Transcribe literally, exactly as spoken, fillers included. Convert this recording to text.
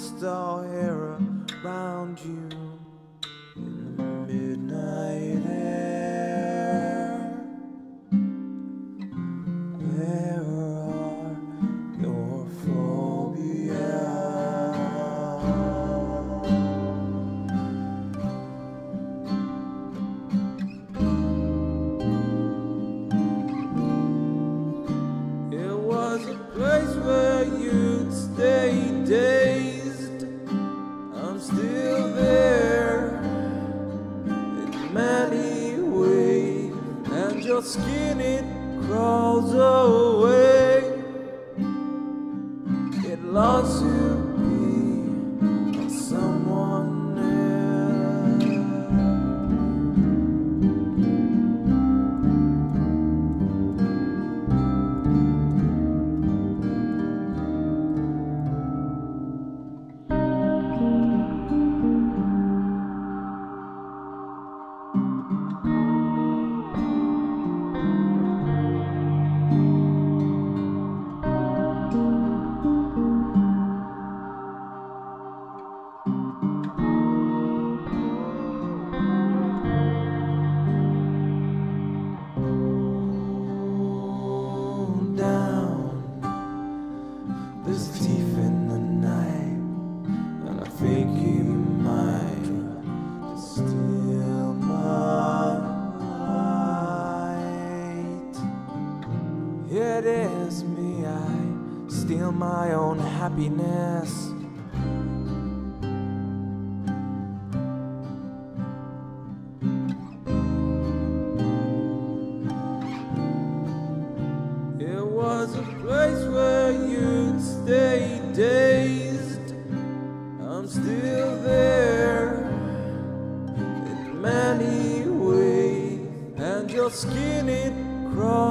crystal hair around you in the midnight air. Where are your phobia? It was a place where you'd stay day. Still there in many ways, and your skin it crawls away. It longs to be someone . It is me, I steal my own happiness. It was a place where you'd stay dazed. I'm still there in many ways, and your skin it crawls